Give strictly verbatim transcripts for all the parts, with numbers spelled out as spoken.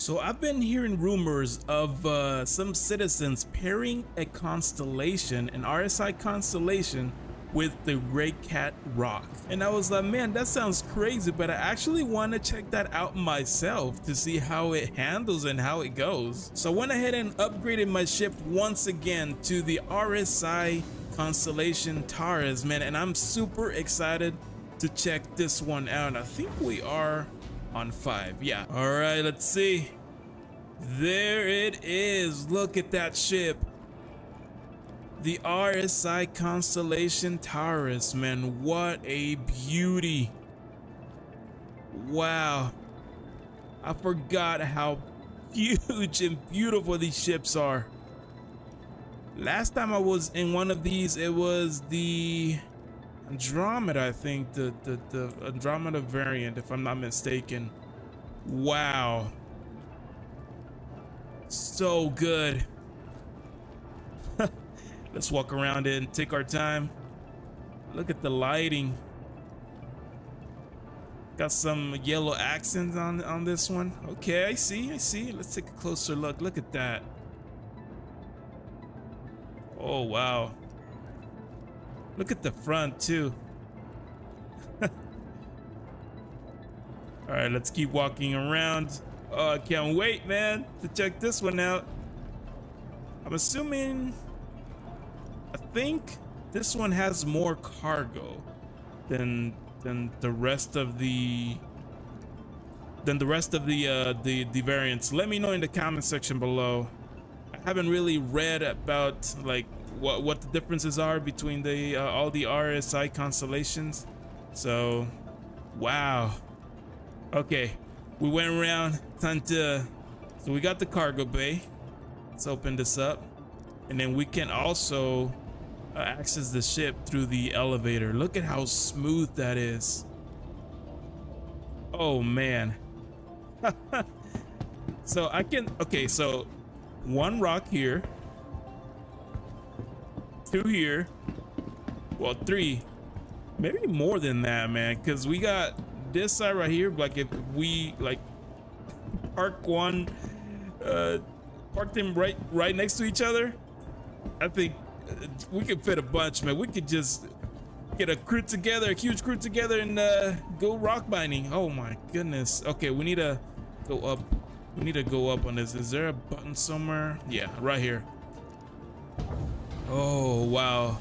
So I've been hearing rumors of uh, some citizens pairing a constellation, an R S I constellation, with the GreyCat R O C. And I was like, man, that sounds crazy, but I actually want to check that out myself to see how it handles and how it goes. So I went ahead and upgraded my ship once again to the R S I Constellation Taurus, man, and I'm super excited to check this one out. I think we are on five, yeah. All right, let's see. There it is. Look at that ship. The R S I Constellation Taurus, man, what a beauty. Wow. I forgot how huge and beautiful these ships are. Last time I was in one of these, it was the Andromeda, I think, the, the, the Andromeda variant, if I'm not mistaken. Wow. So good. Let's walk around it and take our time. Look at the lighting. Got some yellow accents on, on this one. Okay, I see, I see. Let's take a closer look. Look at that. Oh, wow. Look at the front, too. All right, let's keep walking around. Oh, I can't wait, man, to check this one out. I'm assuming... I think this one has more cargo than than the rest of the than the rest of the uh, the the variants. Let me know in the comment section below. I haven't really read about like what what the differences are between the uh, all the R S I constellations. So, wow. Okay, we went around. Time to so we got the cargo bay. Let's open this up, and then we can also Uh, access the ship through the elevator. Look at how smooth that is. Oh man. So I can, okay, so one rock here, two here, well three, maybe more than that, man, because we got this side right here. Like if we like park one, uh, park them right right next to each other, I think we could fit a bunch, man. We could just get a crew together, a huge crew together, and uh, go rock binding. Oh my goodness. Okay, we need to go up. We need to go up on this. Is there a button somewhere? Yeah, right here. Oh wow!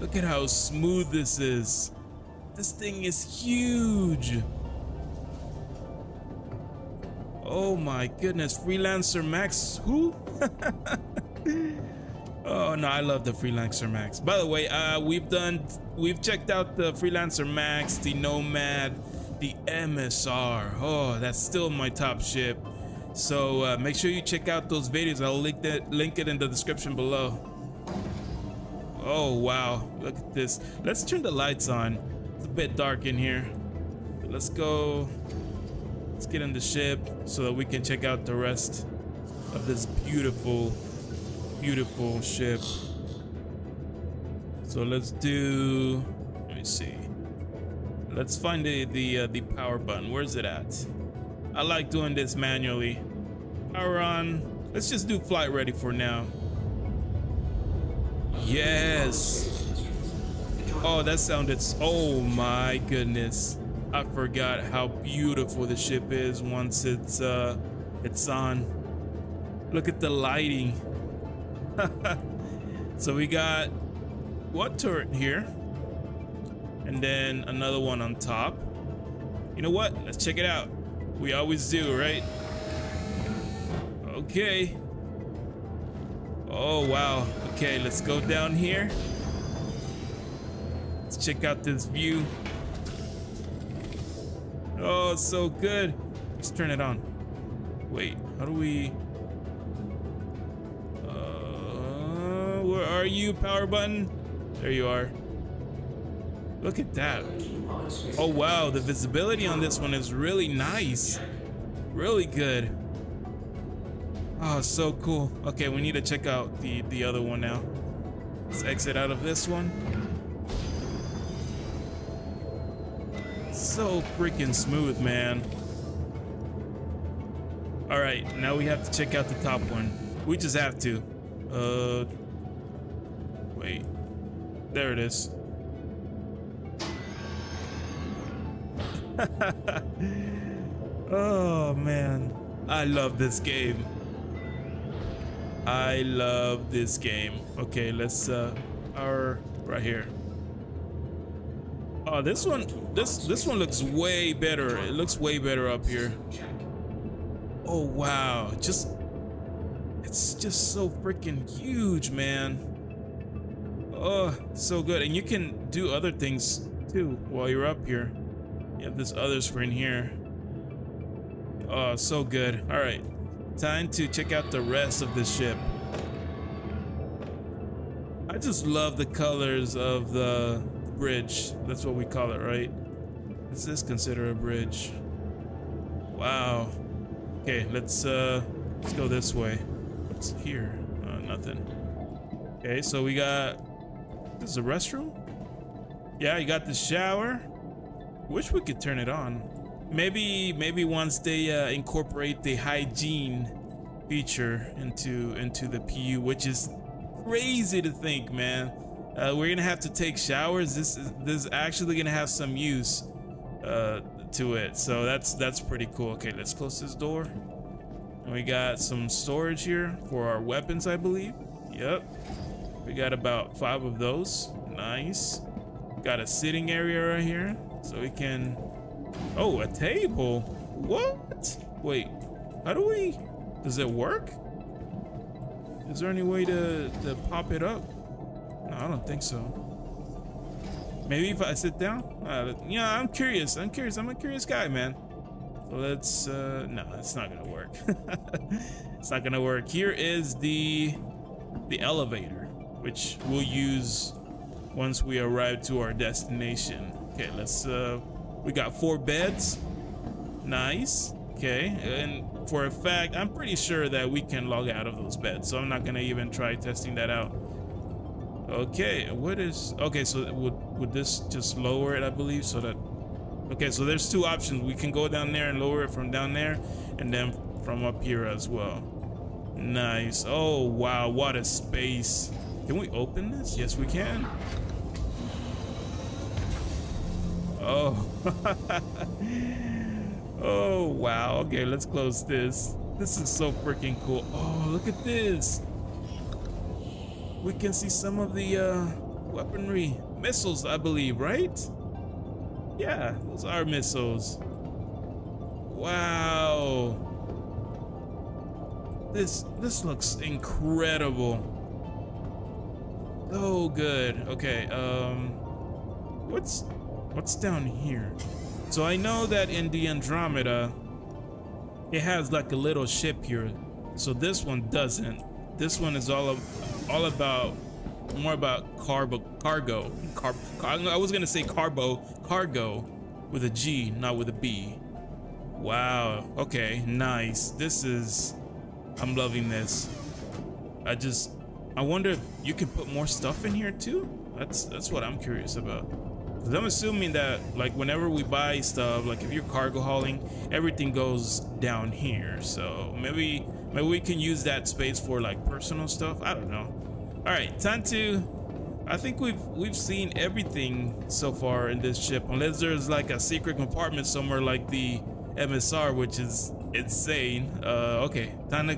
Look at how smooth this is. This thing is huge. Oh my goodness, Freelancer Max. Who? Oh no, I love the Freelancer Max. By the way, uh, we've done, we've checked out the Freelancer Max, the Nomad, the M S R. Oh, that's still my top ship. So uh, make sure you check out those videos. I'll link that, link it in the description below. Oh wow, look at this. Let's turn the lights on. It's a bit dark in here. Let's go. Let's get in the ship so that we can check out the rest of this beautiful. Beautiful ship. So let's do. Let me see. Let's find the the, uh, the power button. Where's it at? I like doing this manually. Power on. Let's just do flight ready for now. Yes. Oh, that sounded. Oh my goodness. I forgot how beautiful the ship is once it's uh it's on. Look at the lighting. So we got one turret here and then another one on top. You know what? Let's check it out. We always do, right? Okay. Oh, wow. Okay, let's go down here. Let's check out this view. Oh, so good. Let's turn it on. Wait, how do we... Where are you, power button? There you are. Look at that. Oh wow, the visibility on this one is really nice. Really good. Oh, so cool. Okay, we need to check out the, the other one now. Let's exit out of this one. So freaking smooth, man. All right, now we have to check out the top one. We just have to. Uh, wait, there it is. Oh man, I love this game. I love this game. Okay, let's uh, our right here. Oh, this one, this this one looks way better. It looks way better up here. Oh wow, just it's just so freaking huge, man. Oh, so good, and you can do other things too while you're up here. You have this other screen here. Oh, so good. All right, time to check out the rest of the ship. I just love the colors of the bridge. That's what we call it, right? Is this considered a bridge? Wow. Okay, let's uh let's go this way. What's here? Uh, nothing. Okay, so we got, this is a restroom. Yeah, you got the shower. Wish we could turn it on. Maybe maybe once they uh, incorporate the hygiene feature into into the P U, which is crazy to think, man. Uh, we're gonna have to take showers. This is this is actually gonna have some use uh, to it. So that's that's pretty cool. Okay, let's close this door. And we got some storage here for our weapons, I believe. Yep, we got about five of those. Nice. Got a sitting area right here, so we can. Oh, a table. What? Wait, how do we? Does it work? Is there any way to, to pop it up? No, I don't think so. Maybe if I sit down? Uh, yeah, I'm curious. I'm curious. I'm a curious guy, man. So let's, uh, no, it's not gonna work. It's not gonna work. Here is the, the elevator, which we'll use once we arrive to our destination. Okay, let's, uh, we got four beds. Nice. Okay, and for a fact, I'm pretty sure that we can log out of those beds, so I'm not gonna even try testing that out. Okay, what is, okay, so would, would this just lower it, I believe, so that, okay, so there's two options. We can go down there and lower it from down there, and then from up here as well. Nice. Oh wow, what a space. Can we open this? Yes, we can. Oh. Oh wow. Okay, let's close this. This is so freaking cool. Oh, look at this. We can see some of the uh, weaponry, missiles, I believe, right? Yeah, those are missiles. Wow. This this looks incredible. So good. Okay. Um, what's What's down here? So I know that in the Andromeda, it has like a little ship here. So this one doesn't. This one is all of, all about more about carbo, cargo. Car, car, I was gonna say carbo, cargo, with a G, not with a B. Wow. Okay. Nice. This is. I'm loving this. I just. I wonder if you could put more stuff in here too. That's that's what I'm curious about. Cause I'm assuming that like whenever we buy stuff, like if you're cargo hauling, everything goes down here. So maybe maybe we can use that space for like personal stuff. I don't know. All right, time to. I think we've we've seen everything so far in this ship, unless there's like a secret compartment somewhere like the M S R, which is insane. Uh, okay, time to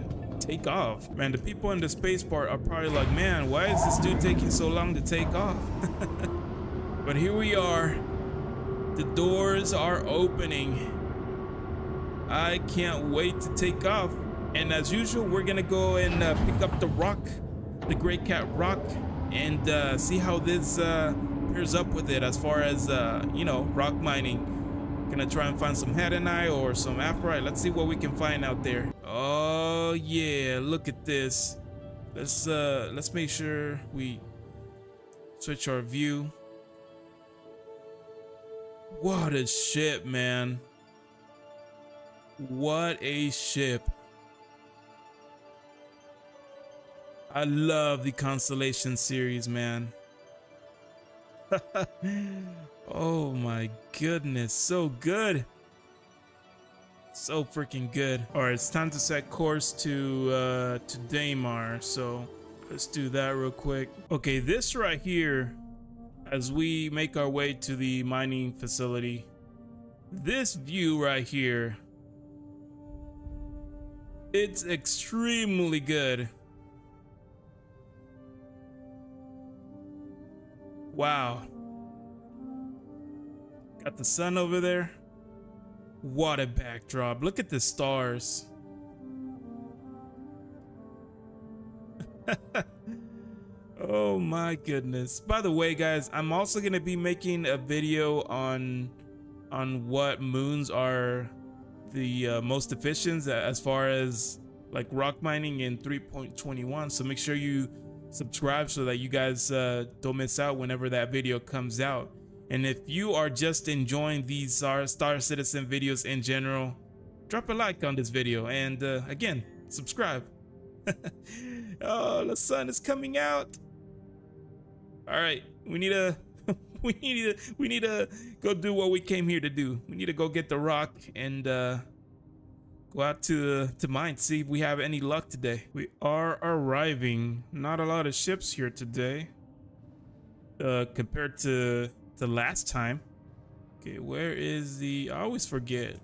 take off. Man, the people in the space part are probably like, man, why is this dude taking so long to take off? But here we are. The doors are opening. I can't wait to take off. And as usual, we're gonna go and uh, pick up the rock, the GreyCat R O C, and uh, see how this uh, pairs up with it as far as, uh, you know, rock mining. Gonna try and find some hadanite or some aphorite. Let's see what we can find out there. Oh yeah, look at this. Let's, uh, let's make sure we switch our view. What a ship, man. What a ship. I love the Constellation series, man. Oh my goodness, so good. So freaking good. All right, it's time to set course to uh, to Daymar. So let's do that real quick. Okay, this right here, as we make our way to the mining facility, this view right here, it's extremely good. Wow. Got the sun over there. What a backdrop. Look at the stars. Oh my goodness. By the way, guys, I'm also going to be making a video on on what moons are the uh, most efficient as far as like rock mining in three point twenty-one. So make sure you subscribe so that you guys uh, don't miss out whenever that video comes out. And if you are just enjoying these Star Citizen videos in general, drop a like on this video and uh, again, subscribe. Oh, the sun is coming out. All right, we need a we need to we need to go do what we came here to do. We need to go get the rock and uh, go out to uh, to mine, see if we have any luck today. We are arriving. Not a lot of ships here today uh, compared to the last time. Okay, where is the? I always forget.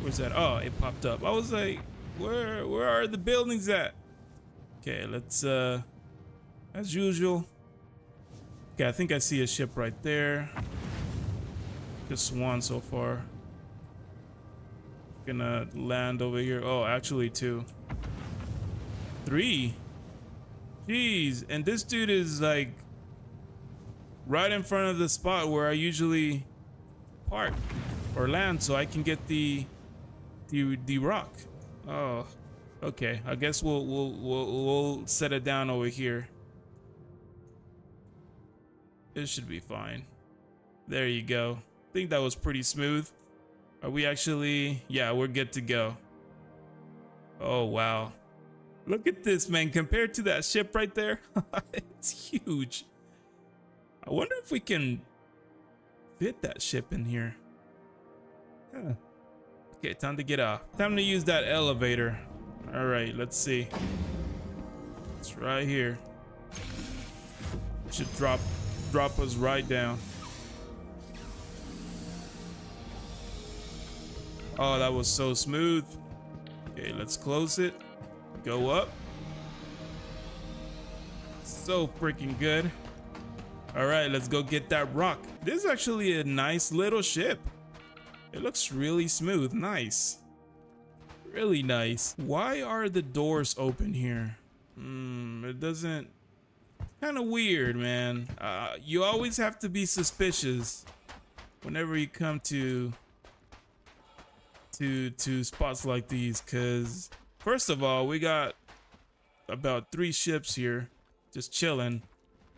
Where's that? Oh, it popped up. I was like, where where are the buildings at? Okay, let's uh as usual. Okay, I think I see a ship right there. Just one so far. Gonna land over here. Oh, actually two. Three. Jeez, and this dude is like right in front of the spot where I usually park or land so I can get the the the rock. Oh. Okay, I guess we'll, we'll we'll we'll set it down over here. This should be fine. There you go. I think that was pretty smooth. Are we actually? Yeah, we're good to go. Oh wow, look at this, man! Compared to that ship right there, it's huge. I wonder if we can fit that ship in here. Huh. Okay, time to get off. Time to use that elevator. All right, let's see. It's right here. It should drop drop us right down. Oh, that was so smooth. Okay, let's close it. Go up. So freaking good. All right, let's go get that rock. This is actually a nice little ship. It looks really smooth. Nice. Really nice. Why are the doors open here? Hmm, it doesn't. Kind of weird, man. Uh, you always have to be suspicious whenever you come to to to spots like these, because first of all, we got about three ships here just chilling,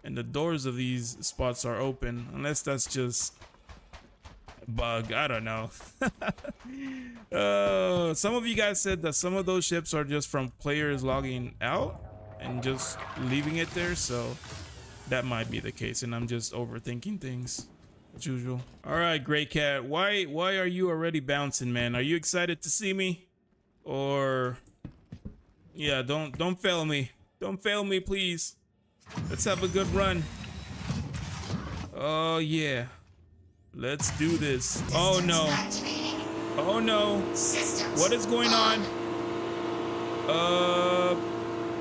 and the doors of these spots are open, unless that's just bug. I don't know. uh, some of you guys said that some of those ships are just from players logging out and just leaving it there, so that might be the case, and I'm just overthinking things as usual. All right, GreyCat, why why are you already bouncing, man? Are you excited to see me? Or yeah, don't don't fail me. Don't fail me, please. Let's have a good run. Oh yeah. Let's do this. Oh no. Oh no. What is going on? Uh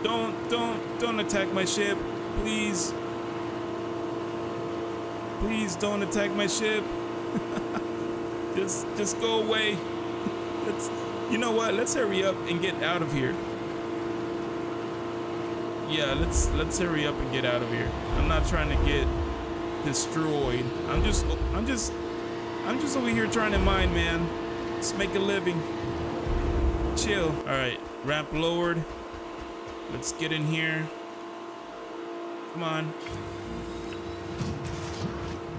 don't don't don't attack my ship, please. Please don't attack my ship. just just go away. Let's you know what? Let's hurry up and get out of here. Yeah, let's let's hurry up and get out of here. I'm not trying to get destroyed. I'm just I'm just I'm just over here trying to mine, man. Let's make a living. Chill. All right, ramp lowered. Let's get in here. Come on.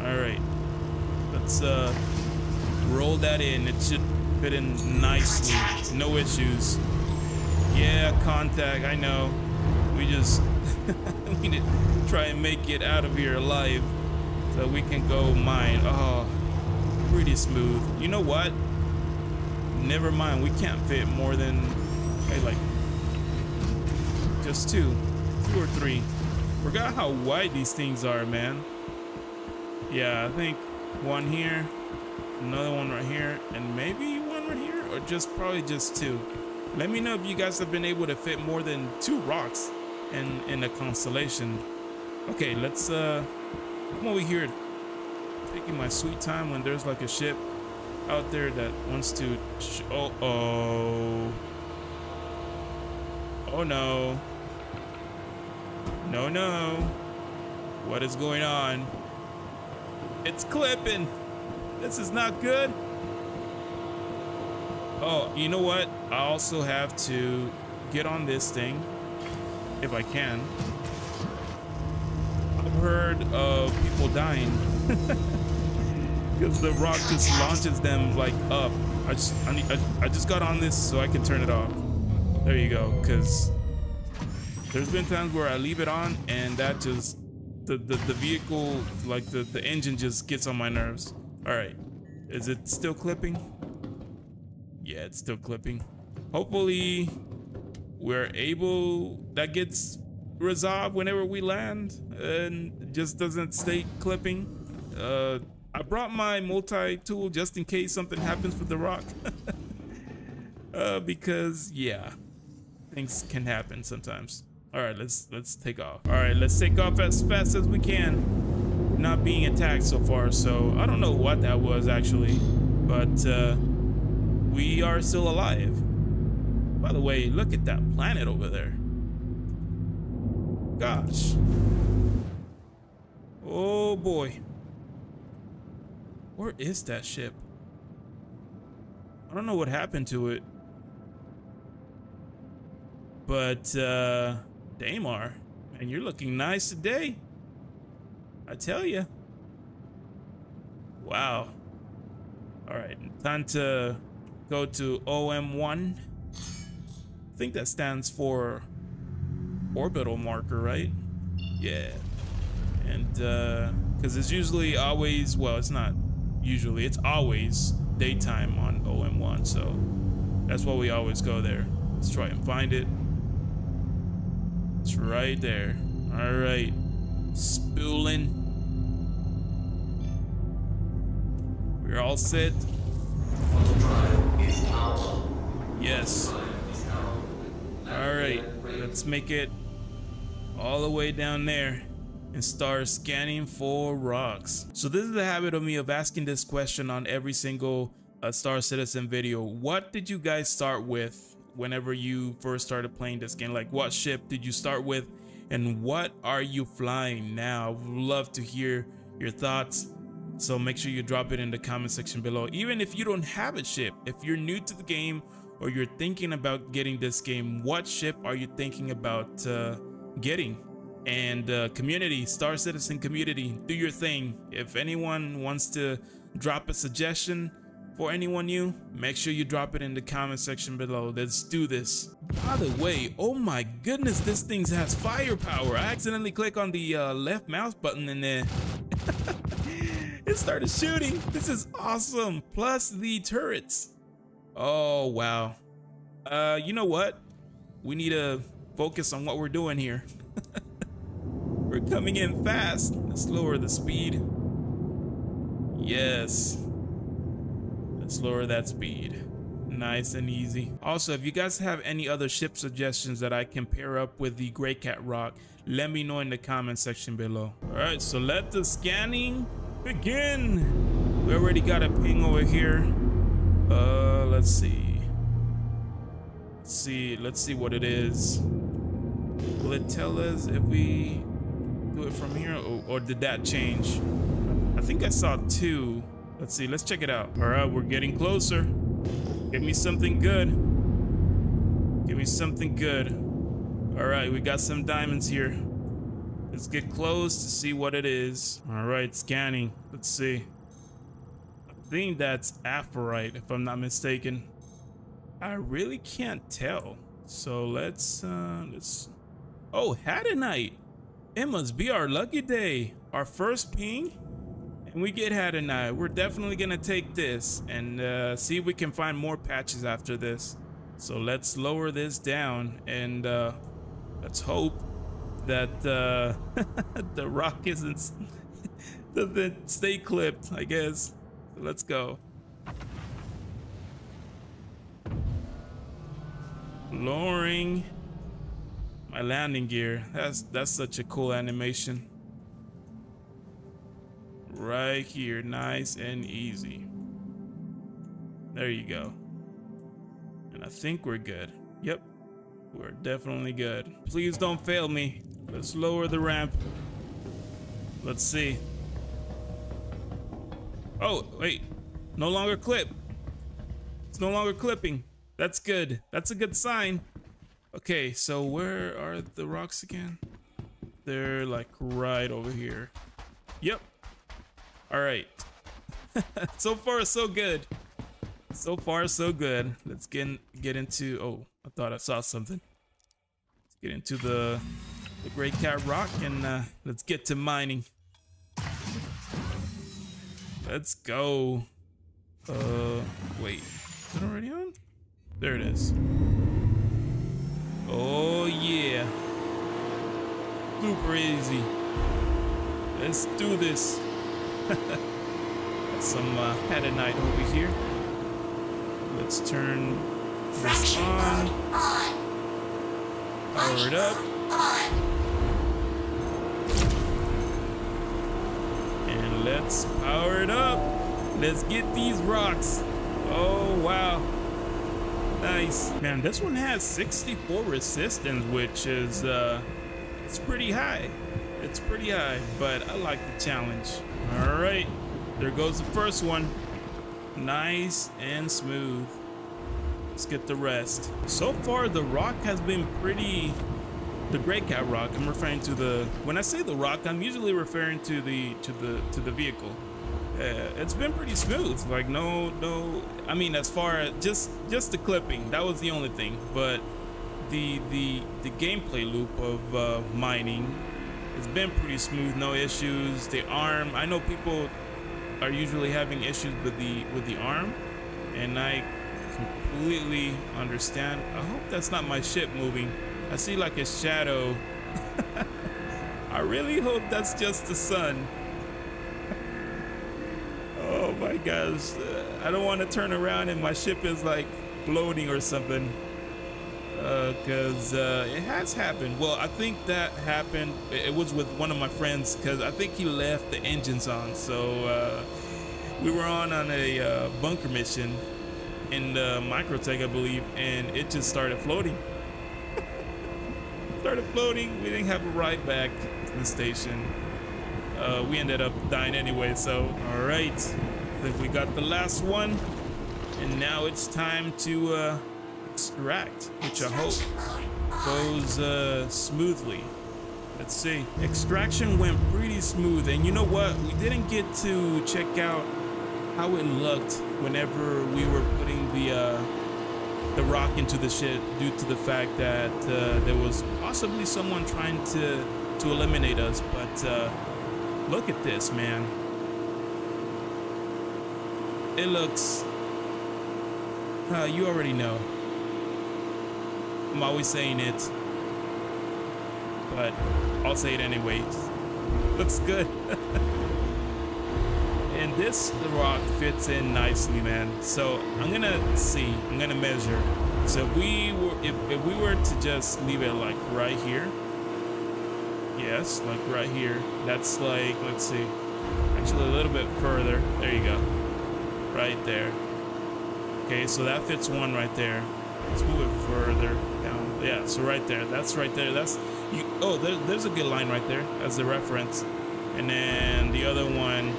All right, let's uh roll that in. It should fit in nicely. No issues. Yeah, contact. I know. We just we need to try and make it out of here alive. So we can go mine. Oh, pretty smooth. You know what? never mind, we can't fit more than okay, like just two two or three. Forgot how wide these things are, man. Yeah, I think one here, another one right here, and maybe one right here, or just probably just two. Let me know if you guys have been able to fit more than two rocks in in a constellation. Okay, let's uh come over here, taking my sweet time when there's like a ship out there that wants to sh oh oh oh no no no what is going on? It's clipping. This is not good. Oh, you know what? I also have to get on this thing if I can. I've heard of people dying because the rock just launches them like up. I just I, need, I, I just got on this so I can turn it off. There you go. Because there's been times where I leave it on and that just the the, the vehicle, like the the engine, just gets on my nerves. All right, is it still clipping? Yeah, it's still clipping. Hopefully we're able, that gets resolved whenever we land and just doesn't stay clipping. Uh, I brought my multi-tool just in case something happens with the rock. uh, because yeah, things can happen sometimes. All right, let's let's take off. All right, let's take off as fast as we can. Not being attacked so far, so I don't know what that was actually, but uh, we are still alive. By the way, look at that planet over there. Gosh. Oh boy. Where is that ship? I don't know what happened to it, but uh, Daymar, man, you're looking nice today. I tell you. Wow. All right, time to go to O M one. I think that stands for orbital marker, right? Yeah. And uh, because it's usually always, well, it's not usually, it's always daytime on O M one. So that's why we always go there. Let's try and find it. It's right there. All right. Spooling. We're all set. Yes. All right, let's make it all the way down there and start scanning for rocks. So this is the habit of me of asking this question on every single uh, Star Citizen video. What did you guys start with whenever you first started playing this game? Like, what ship did you start with? And what are you flying now? Would love to hear your thoughts. So make sure you drop it in the comment section below. Even if you don't have a ship, if you're new to the game or you're thinking about getting this game, what ship are you thinking about uh, getting? And uh, community, Star Citizen community, do your thing. If anyone wants to drop a suggestion for anyone new, make sure you drop it in the comment section below. Let's do this. By the way, oh my goodness, this thing has firepower. I accidentally click on the uh, left mouse button and then it started shooting. This is awesome. Plus the turrets. Oh, wow. Uh, you know what? We need to focus on what we're doing here. We're coming in fast. Let's lower the speed. Yes. Let's lower that speed. Nice and easy. Also, if you guys have any other ship suggestions that I can pair up with the GreyCat R O C, let me know in the comment section below. All right, so let the scanning begin. We already got a ping over here. Uh, let's see. Let's see. Let's see what it is. Will it tell us if we do it from here, or, or did that change? I think I saw two. Let's see, let's check it out. All right, we're getting closer. Give me something good. Give me something good. All right, we got some diamonds here. Let's get close to see what it is. All right, scanning. Let's see. I think that's aphorite, if I'm not mistaken. I really can't tell. So let's, uh, let's... Oh, hadanite. It must be our lucky day. Our first ping. and we get hadanite. We're definitely gonna take this and uh, see if we can find more patches after this. So let's lower this down and uh, let's hope that uh, the rock isn't doesn't stay clipped, I guess. So let's go. Lowering my landing gear. That's that's such a cool animation. Right here, nice and easy. There you go. And I think we're good. Yep, we're definitely good. Please don't fail me. Let's lower the ramp. Let's see. Oh, wait, no longer clip. It's no longer clipping. That's good. That's a good sign. Okay, so where are the rocks again? They're like right over here. Yep. All right. So far, so good. So far, so good. Let's get in, get into. Oh, I thought I saw something. Let's get into the the GreyCat R O C and uh, let's get to mining. Let's go. Uh, wait. Is it already on? There it is. Oh yeah. Super easy. Let's do this. Got some uh, hadanite over here. Let's turn this on. Power it up. And let's power it up. Let's get these rocks. Oh wow. Nice. Man, this one has sixty-four resistance, which is uh it's pretty high. It's pretty high, but I like the challenge. All right, there goes the first one. Nice and smooth. Let's get the rest. So far, the rock has been pretty. The GreyCat R O C. I'm referring to the. When I say the rock, I'm usually referring to the to the to the vehicle. Uh, it's been pretty smooth. Like no no. I mean, as far as just just the clipping, that was the only thing. But the the the gameplay loop of uh, mining. It's been pretty smooth, no issues. The arm, I know people are usually having issues with the with the arm, and I completely understand. I hope that's not my ship moving. I see like a shadow. I really hope that's just the sun. Oh my gosh, I don't want to turn around and my ship is like floating or something. Because uh, uh, it has happened. Well, I think that happened. It was with one of my friends because I think he left the engines on. So uh, we were on on a uh, bunker mission in uh, Microtech, I believe, and it just started floating. started floating. We didn't have a ride back to the station. Uh, we ended up dying anyway. So all right, I think we got the last one, and now it's time to. Uh, Extract, which I hope goes uh, smoothly. Let's see. Extraction went pretty smooth, and you know what? We didn't get to check out how it looked whenever we were putting the uh, the rock into the ship, due to the fact that uh, there was possibly someone trying to to eliminate us. But uh, look at this, man. It looks. Uh, you already know. I'm always saying it, but I'll say it anyways. Looks good. And this rock fits in nicely, man. So I'm gonna see. I'm gonna measure. So if we were, if, if we were to just leave it like right here. Yes, like right here. That's like, let's see. Actually, a little bit further. There you go. Right there. Okay, so that fits one right there. Let's move it further down. Yeah, so right there. That's right there. That's you. Oh, there, there's a good line right there as a reference. And then the other one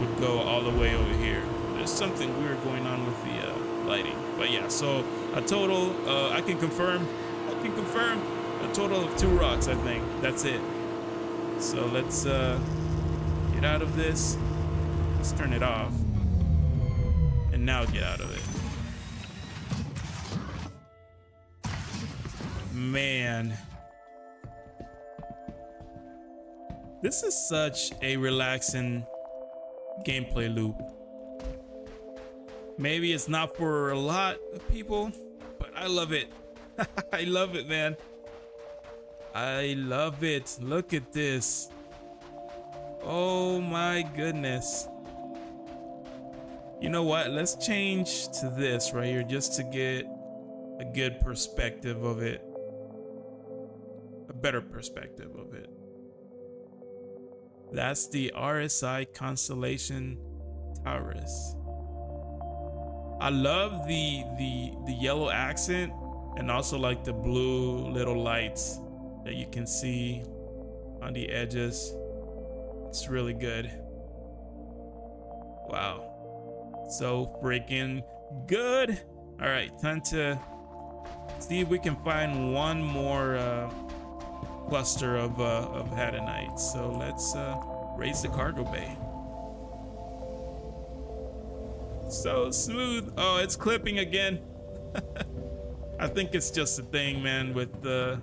would go all the way over here. There's something weird going on with the uh, lighting. But yeah, so a total, uh, I can confirm, I can confirm a total of two rocks, I think. That's it. So let's uh, get out of this. Let's turn it off. And now get out of it. Man, this is such a relaxing gameplay loop. Maybe it's not for a lot of people, but I love it. I love it, man. I love it. Look at this. Oh my goodness. You know what? Let's change to this right here just to get a good perspective of it. A better perspective of it. That's the R S I Constellation Taurus. I love the the the yellow accent and also like the blue little lights that you can see on the edges. It's really good. Wow. So freaking good. All right, time to see if we can find one more uh, cluster of, uh, of hadanites. So let's uh, raise the cargo bay. So smooth. Oh, it's clipping again. I think it's just a thing, man, with the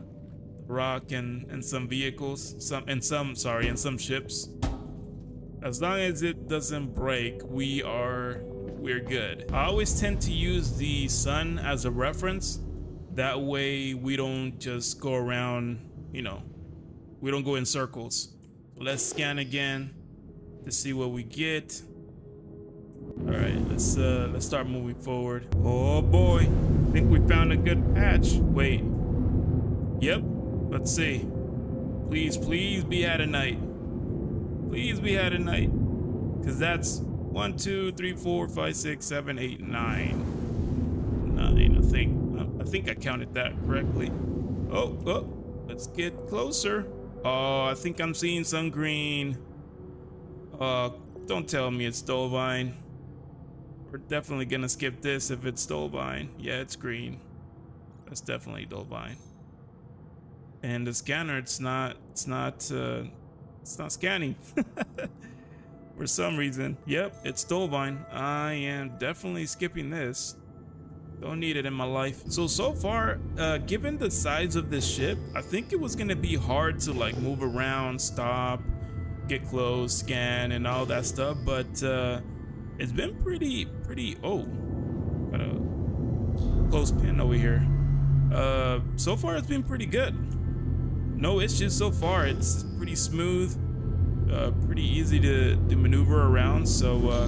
rock and and some vehicles, some and some sorry and some ships. As long as it doesn't break, we are we're good. I always tend to use the sun as a reference, that way we don't just go around, you know, we don't go in circles. Let's scan again to see what we get. All right, let's uh let's start moving forward. Oh boy, I think we found a good patch. Wait, yep, let's see. Please, please be hadanite. Please be hadanite, because that's one, two, three, four, five, six, seven, eight, nine, nine. I think I think I counted that correctly. Oh, oh, let's get closer. Oh, I think I'm seeing some green. Uh, don't tell me it's Dolivine. We're definitely gonna skip this if it's Dolivine. Yeah, it's green. That's definitely Dolivine. And the scanner, it's not, it's not, uh, it's not scanning for some reason. Yep, it's Dolivine. I am definitely skipping this. Don't need it in my life. So, so far, uh, given the size of this ship, I think it was gonna be hard to like move around, stop, get close, scan, and all that stuff. But uh, it's been pretty, pretty. Oh, got a close pin over here. Uh, so far, it's been pretty good. No issues so far. It's pretty smooth, uh, pretty easy to, to maneuver around. So uh,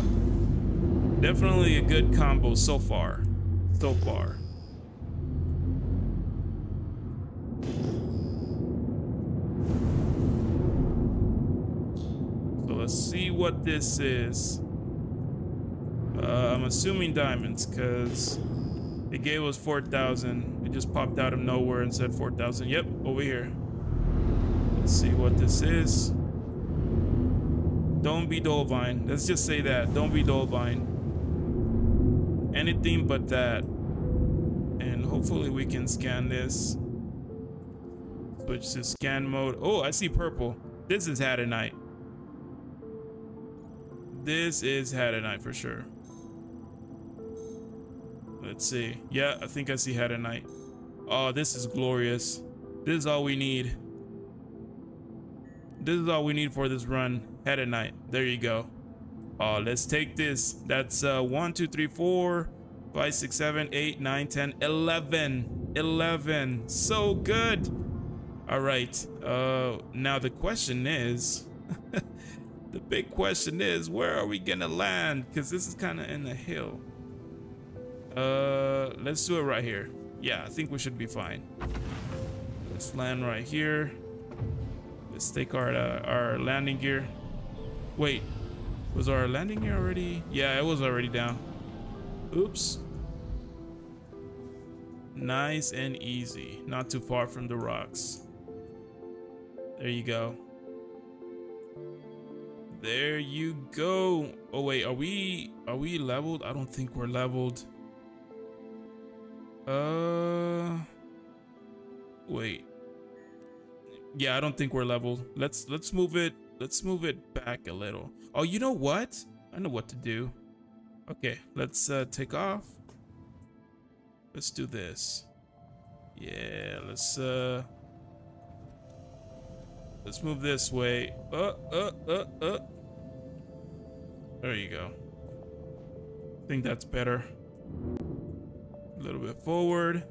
definitely a good combo so far. So far. So let's see what this is. Uh, I'm assuming diamonds, because it gave us four thousand. It just popped out of nowhere and said four thousand. Yep, over here. Let's see what this is. Don't be Dolivine. Let's just say that. Don't be Dolivine. Anything but that. And hopefully we can scan this. Switch to scan mode. Oh, I see purple. This is hadanite. This is hadanite for sure. Let's see. Yeah, I think I see hadanite. Oh, this is glorious. This is all we need. This is all we need for this run. Hadanite. There you go. Oh, let's take this. That's uh, one, two, three, four, five, six, seven, eight, nine, ten, eleven. eleven. So good. All right. Uh, now the question is, the big question is, where are we going to land? Because this is kind of in the hill. Uh, let's do it right here. Yeah, I think we should be fine. Let's land right here. Let's take our uh, our landing gear. Wait, was our landing gear already? Yeah, it was already down. Oops. Nice and easy. Not too far from the rocks. There you go. There you go. Oh wait, are we are we leveled? I don't think we're leveled. Uh, wait. Yeah, I don't think we're leveled. Let's let's move it. Let's move it back a little. Oh, you know what? I know what to do. Okay, let's uh, take off. Let's do this. Yeah, let's uh, let's move this way. Uh, uh, uh, uh. There you go. I think that's better. A little bit forward.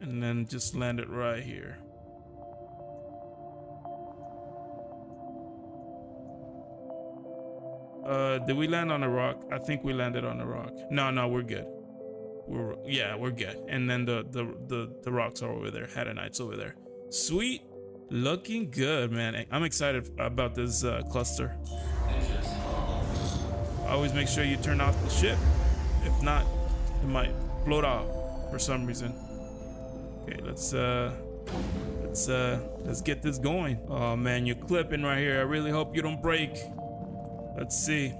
And then just land it right here. Uh, did we land on a rock? I think we landed on a rock. No, no, we're good. We're, yeah, we're good. And then the, the, the, the rocks are over there. Hadanite's over there. Sweet. Looking good, man. I'm excited about this uh, cluster. Always make sure you turn off the ship. If not, it might float off for some reason. Okay, let's uh, let's uh, let's get this going. Oh man, you're clipping right here. I really hope you don't break. Let's see.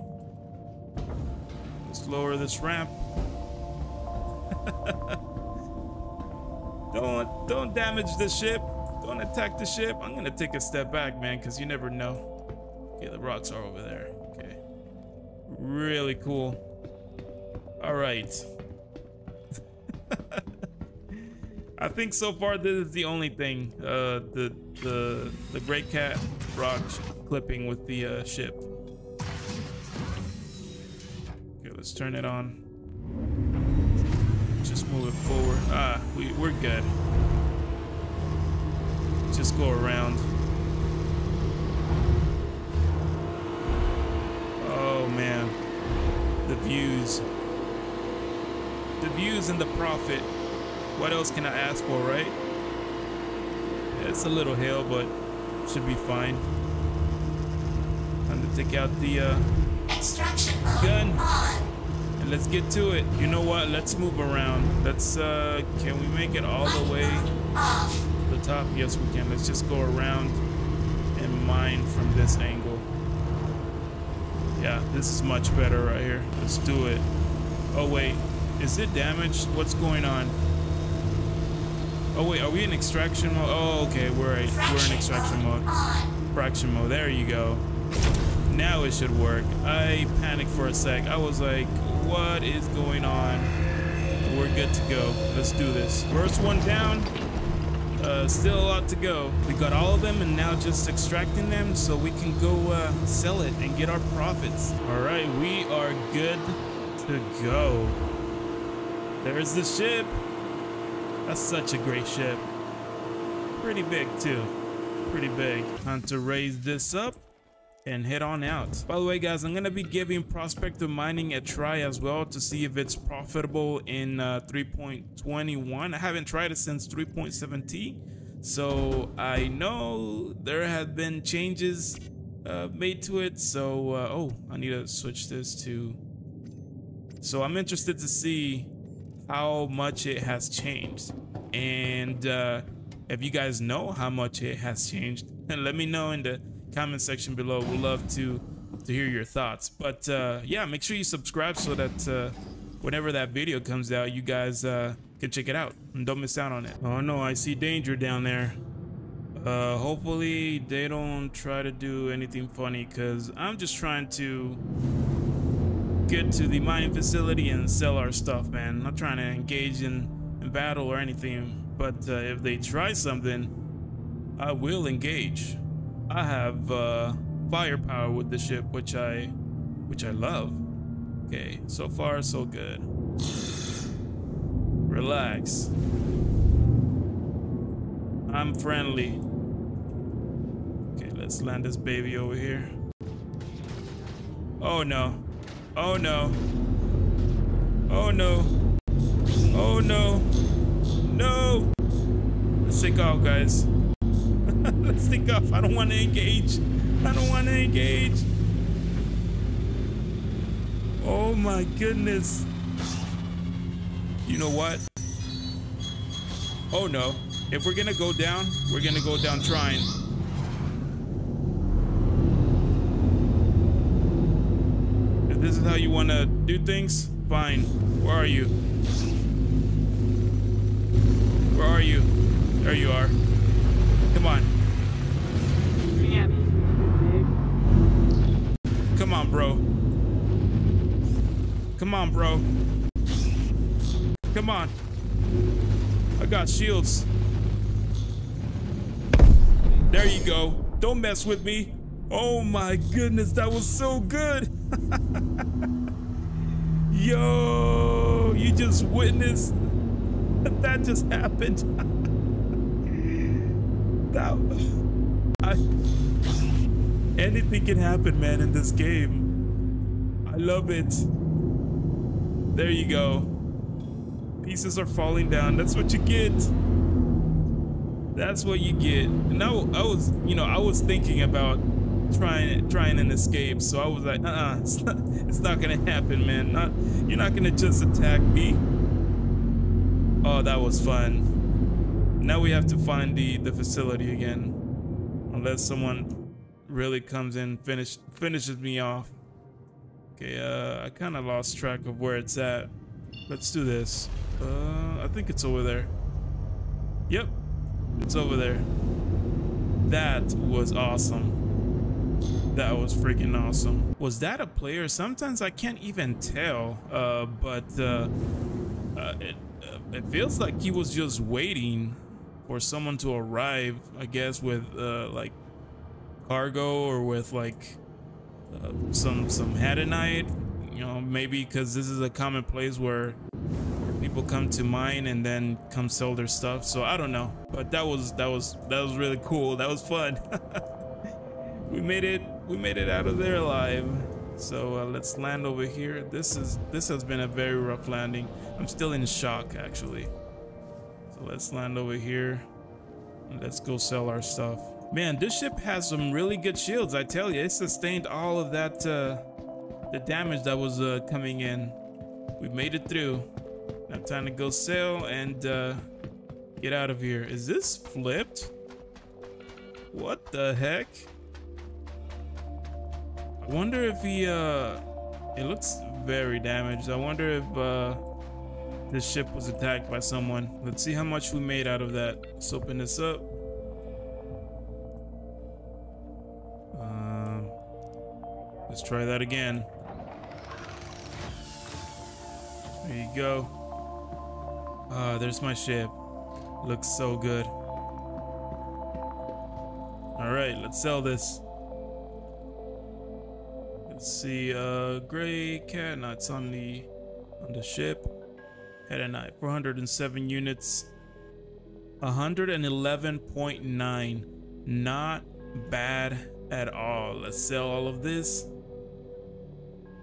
Let's lower this ramp. don't don't damage the ship. Don't attack the ship. I'm gonna take a step back, man, because you never know. Okay, the rocks are over there. Okay, really cool. All right. I think so far this is the only thing, uh, the the the GreyCat R O C clipping with the uh, ship. Okay, let's turn it on. Just move it forward. Ah, we we're good. Just go around. Oh man, the views, the views and the profit. What else can I ask for, right? It's a little hill, but should be fine. Time to take out the uh, gun and let's get to it. You know what? Let's move around. Let's. Uh, can we make it all the way to the top? Yes, we can. Let's just go around and mine from this angle. Yeah, this is much better right here. Let's do it. Oh wait, is it damaged? What's going on? Oh wait, are we in extraction mode? Oh, okay, we're a, we're in extraction mode. Fraction mode. There you go. Now it should work. I panicked for a sec. I was like, what is going on? We're good to go. Let's do this. First one down. Uh, still a lot to go. We got all of them and now just extracting them so we can go uh, sell it and get our profits. All right, we are good to go. There's the ship. That's such a great ship. Pretty big too. Pretty big. Time to raise this up and head on out. By the way, guys, I'm gonna be giving prospective mining a try as well to see if it's profitable in uh, three point twenty-one. I haven't tried it since three point seventy, so I know there have been changes uh, made to it. So, uh, oh, I need to switch this to. So I'm interested to see how much it has changed, and uh, if you guys know how much it has changed, then let me know in the comment section below. We'd love to to hear your thoughts. But uh, yeah, make sure you subscribe so that uh, whenever that video comes out, you guys uh, can check it out and don't miss out on it. Oh no, I see danger down there. Uh, hopefully they don't try to do anything funny, because I'm just trying to get to the mining facility and sell our stuff, man. I'm not trying to engage in, in battle or anything, but uh, if they try something, I will engage. I have uh, firepower with the ship, which I, which I love. Okay, so far so good. Relax. I'm friendly. Okay, let's land this baby over here. Oh no. Oh no. Oh no. Oh no. No. Let's take off, guys. Let's take off. I don't want to engage. I don't want to engage. Oh my goodness. You know what? Oh no. If we're going to go down, we're going to go down trying. This is how you want to do things? Fine. Where are you? Where are you? There you are. Come on. Come on, bro. Come on, bro. Come on. I got shields. There you go. Don't mess with me. Oh my goodness, that was so good. Yo, you just witnessed that just happened. That I, anything can happen, man, in this game. I love it. There you go. Pieces are falling down. That's what you get. That's what you get. And I, I was, you know, I was thinking about trying, trying an escape. So I was like, uh-uh, it's not, it's not gonna happen, man. Not, you're not gonna just attack me. Oh, that was fun. Now we have to find the the facility again, unless someone really comes in, finish finishes me off. Okay, uh, I kind of lost track of where it's at. Let's do this. Uh, I think it's over there. Yep, it's over there. That was awesome. That was freaking awesome. Was that a player? Sometimes I can't even tell, uh, but uh, uh, it, uh, it feels like he was just waiting for someone to arrive, I guess, with uh, like cargo or with like uh, some, some hadanite. You know, maybe because this is a common place where, where people come to mine and then come sell their stuff. So I don't know, but that was that was that was really cool. That was fun. We made it. We made it out of there alive. So uh, let's land over here. This is this has been a very rough landing. I'm still in shock, actually. So let's land over here. And let's go sell our stuff. Man, this ship has some really good shields. I tell you, it sustained all of that. Uh, The damage that was uh, coming in. We made it through. Now time to go sail and uh, get out of here. Is this flipped? What the heck? I wonder if he uh, it looks very damaged. I wonder if uh, this ship was attacked by someone. Let's see how much we made out of that. Let's open this up. Um, let's try that again. There you go. Ah, uh, there's my ship. Looks so good. All right, let's sell this. Let's see. Uh, GreyCat, no, it's on the on the ship. Hadanite, four hundred seven units. one eleven point nine. Not bad at all. Let's sell all of this.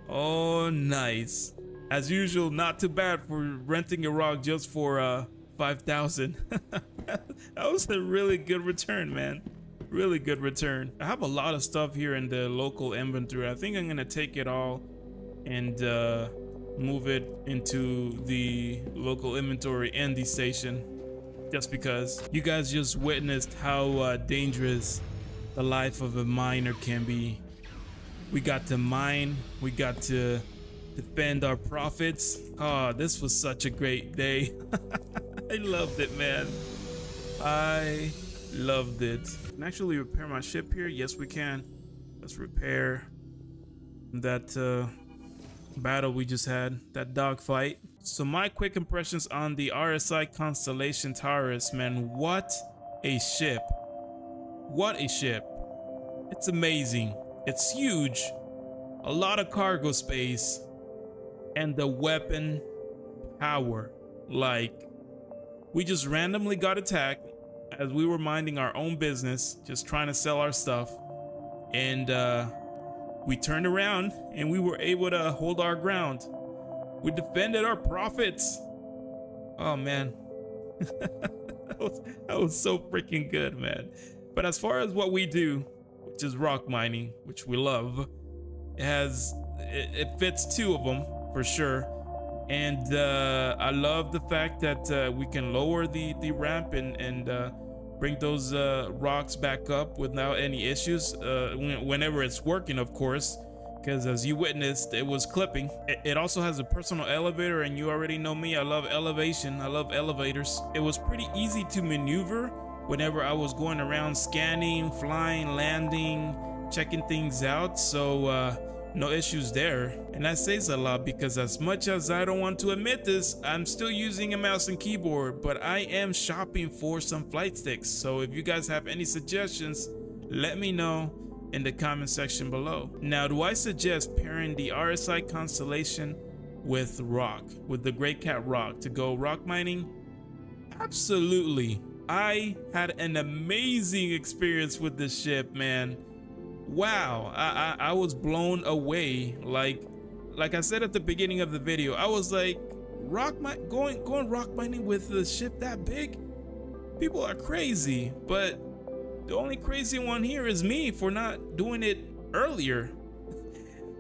Oh, nice. As usual, not too bad for renting a rock just for uh, five thousand. That was a really good return, man. Really good return. I have a lot of stuff here in the local inventory. I think I'm going to take it all and uh, move it into the local inventory and the station. Just because you guys just witnessed how uh, dangerous the life of a miner can be. We got to mine. We got to defend our profits. Oh, this was such a great day. I loved it, man. I loved it. Can I actually repair my ship here? Yes, we can. Let's repair that uh, battle we just had, that dogfight. So my quick impressions on the R S I Constellation Taurus, man. What a ship. What a ship. It's amazing. It's huge. A lot of cargo space. And the weapon power, like we just randomly got attacked as we were minding our own business, just trying to sell our stuff, and uh, we turned around and we were able to hold our ground. We defended our profits. Oh man, that, was, that was so freaking good, man. But as far as what we do, which is rock mining, which we love, it has it, it fits two of them. For sure. And uh, I love the fact that uh, we can lower the, the ramp and, and uh, bring those uh, rocks back up without any issues uh, whenever it's working, of course, because as you witnessed, it was clipping. It, it also has a personal elevator, and you already know me. I love elevation. I love elevators. It was pretty easy to maneuver whenever I was going around scanning, flying, landing, checking things out. So uh, no issues there. And that says a lot, because as much as I don't want to admit this, I'm still using a mouse and keyboard, but I am shopping for some flight sticks. So if you guys have any suggestions, let me know. in the comment section below. Now, do I suggest pairing the R S I Constellation with rock, with the GreyCat R O C to go rock mining? Absolutely. I had an amazing experience with this ship, man. Wow, I, I, I was blown away. Like, like I said at the beginning of the video, I was like, rock mi- going, going rock mining with a ship that big? People are crazy, but the only crazy one here is me for not doing it earlier.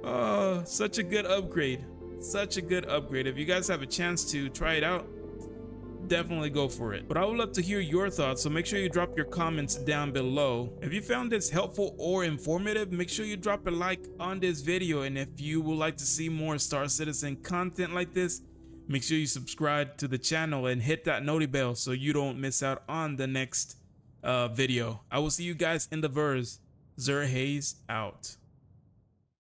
Oh, such a good upgrade. Such a good upgrade. If you guys have a chance to try it out, definitely go for it. But I would love to hear your thoughts, so make sure you drop your comments down below. If you found this helpful or informative, make sure you drop a like on this video. And if you would like to see more Star Citizen content like this, make sure you subscribe to the channel and hit that noti bell so you don't miss out on the next uh, video. I will see you guys in the verse. zirHaze out.